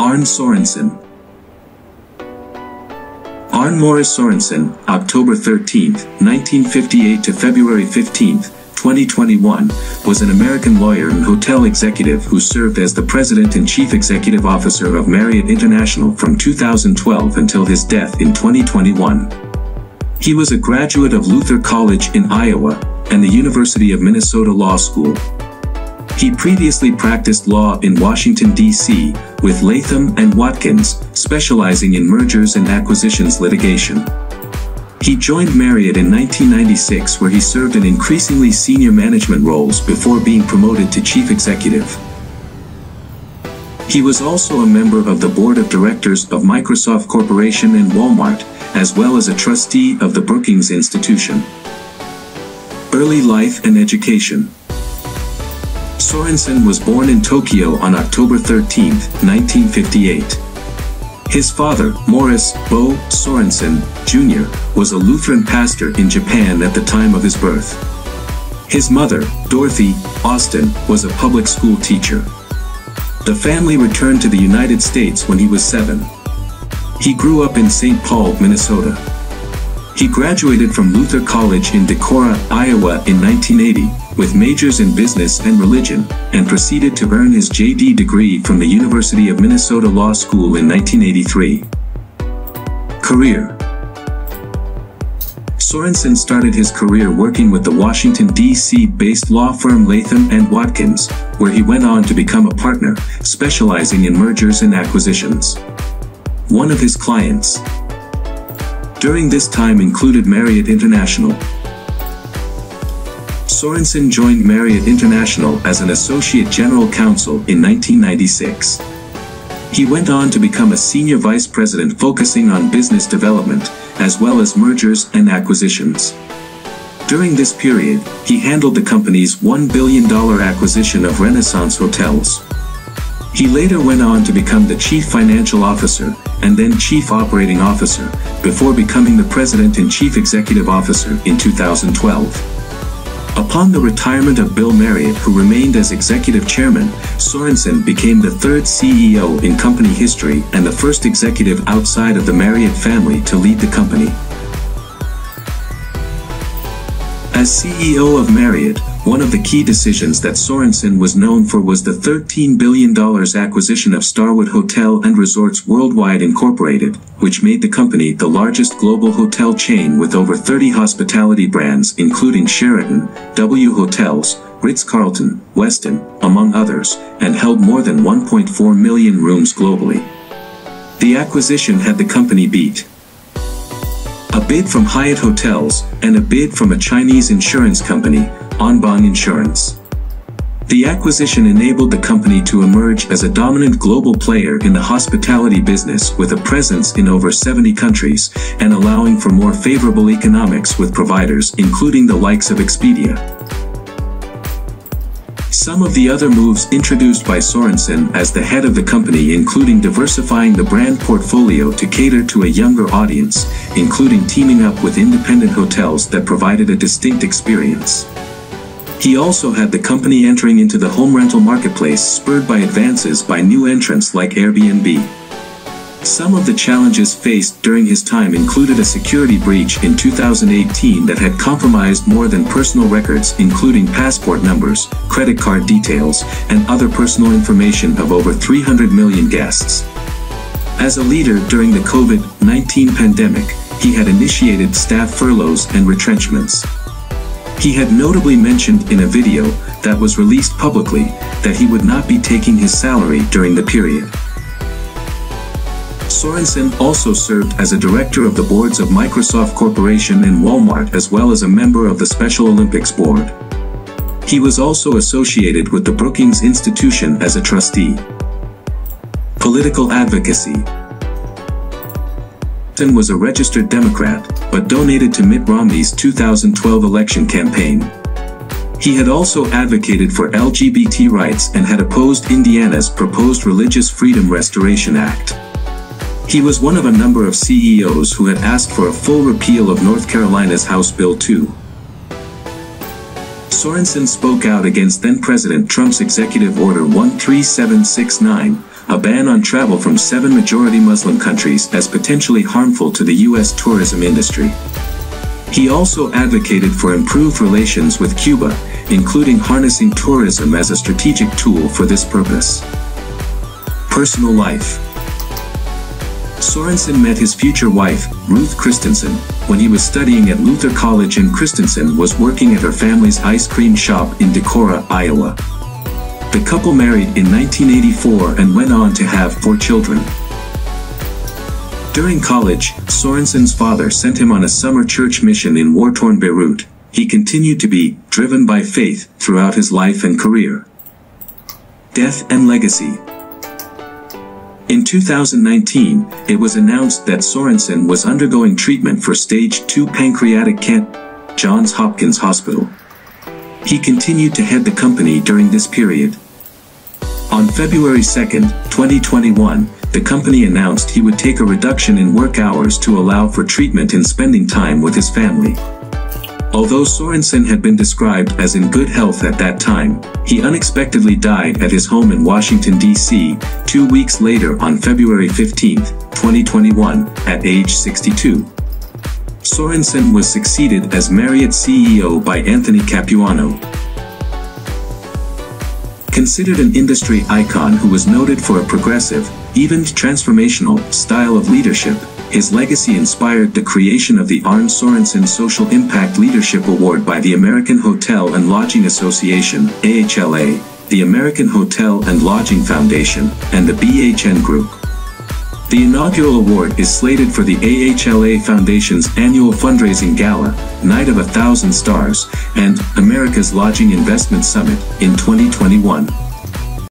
Arne Sorenson. Arne Morris Sorenson, October 13, 1958 to February 15, 2021, was an American lawyer and hotel executive who served as the President and Chief Executive Officer of Marriott International from 2012 until his death in 2021. He was a graduate of Luther College in Iowa and the University of Minnesota Law School. He previously practiced law in Washington, D.C., with Latham & Watkins, specializing in mergers and acquisitions litigation. He joined Marriott in 1996, where he served in increasingly senior management roles before being promoted to chief executive. He was also a member of the board of directors of Microsoft Corporation and Walmart, as well as a trustee of the Brookings Institution. Early life and education. Sorenson was born in Tokyo on October 13, 1958. His father, Morris Bo Sorenson, Jr., was a Lutheran pastor in Japan at the time of his birth. His mother, Dorothy Austin, was a public school teacher. The family returned to the United States when he was 7. He grew up in St. Paul, Minnesota. He graduated from Luther College in Decorah, Iowa in 1980, with majors in business and religion, and proceeded to earn his JD degree from the University of Minnesota Law School in 1983. Career. Sorenson started his career working with the Washington, D.C.-based law firm Latham & Watkins, where he went on to become a partner, specializing in mergers and acquisitions. One of his clients during this time included Marriott International. Sorenson joined Marriott International as an associate general counsel in 1996. He went on to become a senior vice president focusing on business development, as well as mergers and acquisitions. During this period, he handled the company's $1 billion acquisition of Renaissance Hotels. He later went on to become the Chief Financial Officer and then Chief Operating Officer, before becoming the President and Chief Executive Officer in 2012. Upon the retirement of Bill Marriott, who remained as Executive Chairman, Sorenson became the third CEO in company history and the first executive outside of the Marriott family to lead the company. As CEO of Marriott, one of the key decisions that Sorenson was known for was the $13 billion acquisition of Starwood Hotel and Resorts Worldwide Incorporated, which made the company the largest global hotel chain with over 30 hospitality brands including Sheraton, W Hotels, Ritz-Carlton, Westin, among others, and held more than 1.4 million rooms globally. The acquisition had the company beat. A bid from Hyatt Hotels, and a bid from a Chinese insurance company, Anbang Insurance. The acquisition enabled the company to emerge as a dominant global player in the hospitality business with a presence in over 70 countries, and allowing for more favorable economics with providers including the likes of Expedia. Some of the other moves introduced by Sorenson as the head of the company including diversifying the brand portfolio to cater to a younger audience, including teaming up with independent hotels that provided a distinct experience. He also had the company entering into the home rental marketplace spurred by advances by new entrants like Airbnb. Some of the challenges faced during his time included a security breach in 2018 that had compromised more than personal records including passport numbers, credit card details, and other personal information of over 300 million guests. As a leader during the COVID-19 pandemic, he had initiated staff furloughs and retrenchments. He had notably mentioned in a video that was released publicly that he would not be taking his salary during the period. Sorenson also served as a director of the boards of Microsoft Corporation and Walmart, as well as a member of the Special Olympics board. He was also associated with the Brookings Institution as a trustee. Political advocacy. Sorenson was a registered Democrat, but donated to Mitt Romney's 2012 election campaign. He had also advocated for LGBT rights and had opposed Indiana's proposed Religious Freedom Restoration Act. He was one of a number of CEOs who had asked for a full repeal of North Carolina's House Bill 2. Sorenson spoke out against then-President Trump's Executive Order 13769, a ban on travel from 7 majority Muslim countries as potentially harmful to the U.S. tourism industry. He also advocated for improved relations with Cuba, including harnessing tourism as a strategic tool for this purpose. Personal life. Sorenson met his future wife, Ruth Christensen, when he was studying at Luther College and Christensen was working at her family's ice cream shop in Decorah, Iowa. The couple married in 1984 and went on to have 4 children. During college, Sorenson's father sent him on a summer church mission in war-torn Beirut. He continued to be driven by faith throughout his life and career. Death and legacy. In 2019, it was announced that Sorenson was undergoing treatment for stage 2 pancreatic cancer at Johns Hopkins Hospital. He continued to head the company during this period. On February 2, 2021, the company announced he would take a reduction in work hours to allow for treatment and spending time with his family. Although Sorenson had been described as in good health at that time, he unexpectedly died at his home in Washington, D.C., 2 weeks later on February 15, 2021, at age 62. Sorenson was succeeded as Marriott CEO by Anthony Capuano. Considered an industry icon who was noted for a progressive, even transformational, style of leadership, his legacy inspired the creation of the Arne Sorenson Social Impact Leadership Award by the American Hotel and Lodging Association, AHLA, the American Hotel and Lodging Foundation, and the BHN Group. The inaugural award is slated for the AHLA Foundation's annual fundraising gala, Night of a Thousand Stars, and America's Lodging Investment Summit in 2021.